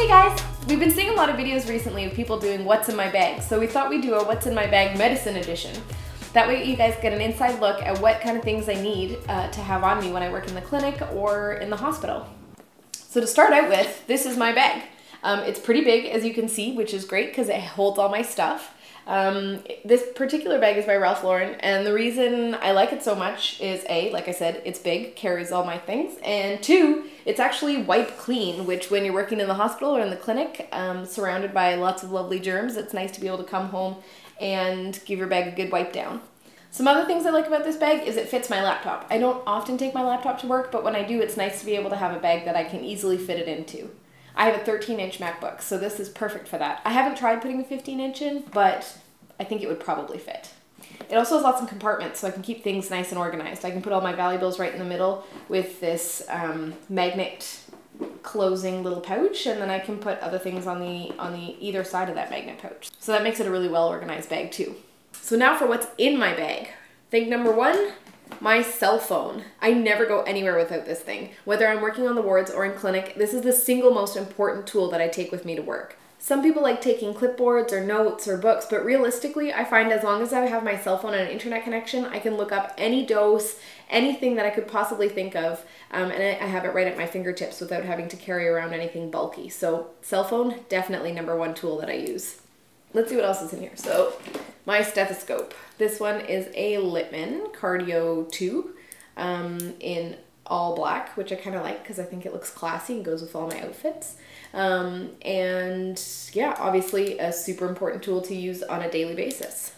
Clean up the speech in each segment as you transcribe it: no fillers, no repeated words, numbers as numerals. Hey guys, we've been seeing a lot of videos recently of people doing what's in my bag, so we thought we'd do a what's in my bag medicine edition. That way you guys get an inside look at what kind of things I need to have on me when I work in the clinic or in the hospital. So to start out with, this is my bag. It's pretty big, as you can see, which is great because it holds all my stuff. This particular bag is by Ralph Lauren, and the reason I like it so much is A, like I said, it's big, carries all my things, and two, it's actually wipe clean, which when you're working in the hospital or in the clinic, surrounded by lots of lovely germs, it's nice to be able to come home and give your bag a good wipe down. Some other things I like about this bag is it fits my laptop. I don't often take my laptop to work, but when I do, it's nice to be able to have a bag that I can easily fit it into. I have a 13-inch MacBook, so this is perfect for that. I haven't tried putting a 15-inch in, but I think it would probably fit. It also has lots of compartments, so I can keep things nice and organized. I can put all my valuables right in the middle with this magnet closing little pouch, and then I can put other things on the either side of that magnet pouch. So that makes it a really well-organized bag too. So now for what's in my bag. Thing number one, my cell phone. I never go anywhere without this thing. Whether I'm working on the wards or in clinic, this is the single most important tool that I take with me to work. Some people like taking clipboards or notes or books, but realistically, I find as long as I have my cell phone and an internet connection, I can look up any dose, anything that I could possibly think of, and I have it right at my fingertips without having to carry around anything bulky. So cell phone, definitely number one tool that I use. Let's see what else is in here. So my stethoscope. This one is a Littmann Cardio II in all black, which I kind of like because I think it looks classy and goes with all my outfits. And yeah, obviously a super important tool to use on a daily basis.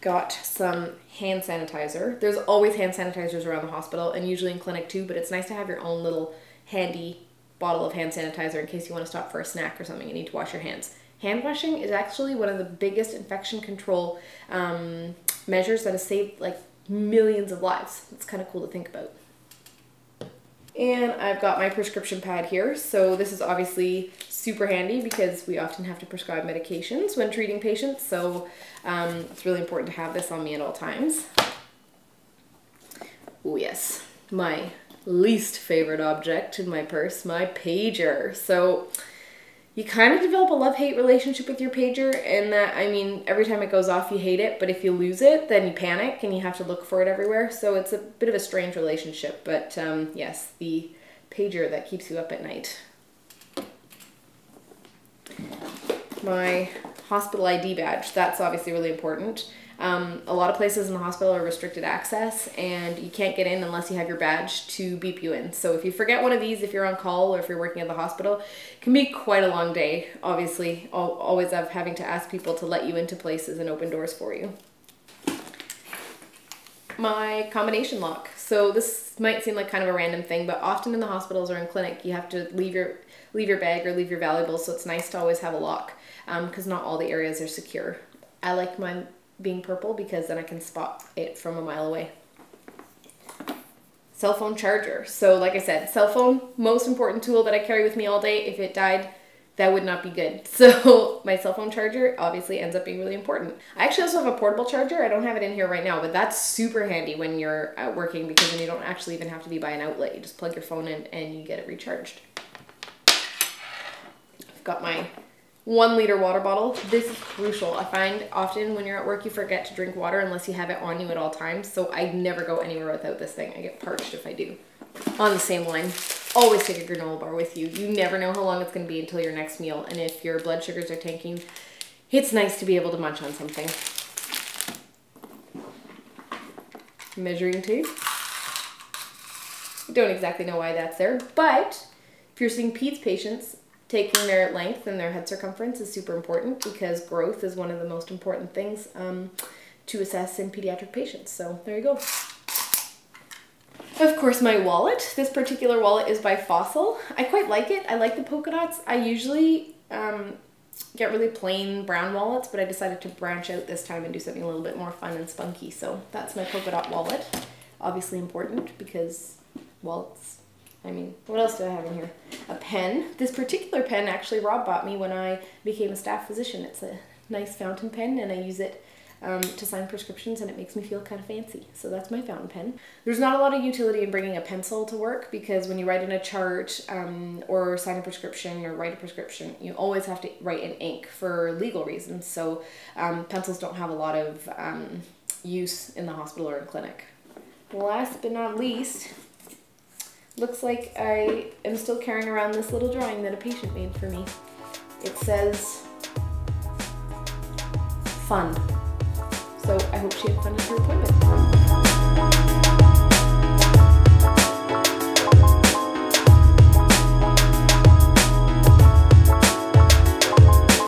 Got some hand sanitizer. There's always hand sanitizers around the hospital and usually in clinic too, but it's nice to have your own little handy bottle of hand sanitizer in case you want to stop for a snack or something. You need to wash your hands. Hand washing is actually one of the biggest infection control measures that has saved like millions of lives. It's kind of cool to think about. And I've got my prescription pad here. So this is obviously super handy because we often have to prescribe medications when treating patients. So it's really important to have this on me at all times. Oh yes, my least favorite object in my purse, my pager. So you kind of develop a love-hate relationship with your pager, and that, I mean, every time it goes off you hate it, but if you lose it then you panic and you have to look for it everywhere, so it's a bit of a strange relationship, but yes, the pager that keeps you up at night. My hospital ID badge, that's obviously really important. A lot of places in the hospital are restricted access and you can't get in unless you have your badge to beep you in. So if you forget one of these, if you're on call or if you're working at the hospital, it can be quite a long day, obviously, always having to ask people to let you into places and open doors for you. My combination lock. So this might seem like kind of a random thing, but often in the hospitals or in clinic, you have to leave your bag or leave your valuables, so it's nice to always have a lock because not all the areas are secure. I like mine being purple because then I can spot it from a mile away. Cell phone charger. So like I said, cell phone, most important tool that I carry with me all day. If it died, that would not be good. So my cell phone charger obviously ends up being really important. I actually also have a portable charger. I don't have it in here right now, but that's super handy when you're working because then you don't actually even have to be by an outlet. You just plug your phone in and you get it recharged. I've got my 1 liter water bottle. This is crucial. I find often when you're at work, you forget to drink water unless you have it on you at all times. So I never go anywhere without this thing. I get parched if I do. On the same line, always take a granola bar with you. You never know how long it's going to be until your next meal. And if your blood sugars are tanking, it's nice to be able to munch on something. Measuring tape. Don't exactly know why that's there, but if you're seeing peds patients, taking their length and their head circumference is super important because growth is one of the most important things to assess in pediatric patients. So there you go. Of course, my wallet. This particular wallet is by Fossil. I quite like it. I like the polka dots. I usually get really plain brown wallets, but I decided to branch out this time and do something a little bit more fun and spunky. So that's my polka dot wallet. Obviously important because wallets, I mean, what else do I have in here? A pen. This particular pen actually Rob bought me when I became a staff physician. It's a nice fountain pen and I use it to sign prescriptions, and it makes me feel kind of fancy. So that's my fountain pen. There's not a lot of utility in bringing a pencil to work, because when you write in a chart or sign a prescription or write a prescription, you always have to write in ink for legal reasons. So pencils don't have a lot of use in the hospital or in clinic. Last but not least, looks like I am still carrying around this little drawing that a patient made for me. It says, fun. So I hope she had fun at her appointment.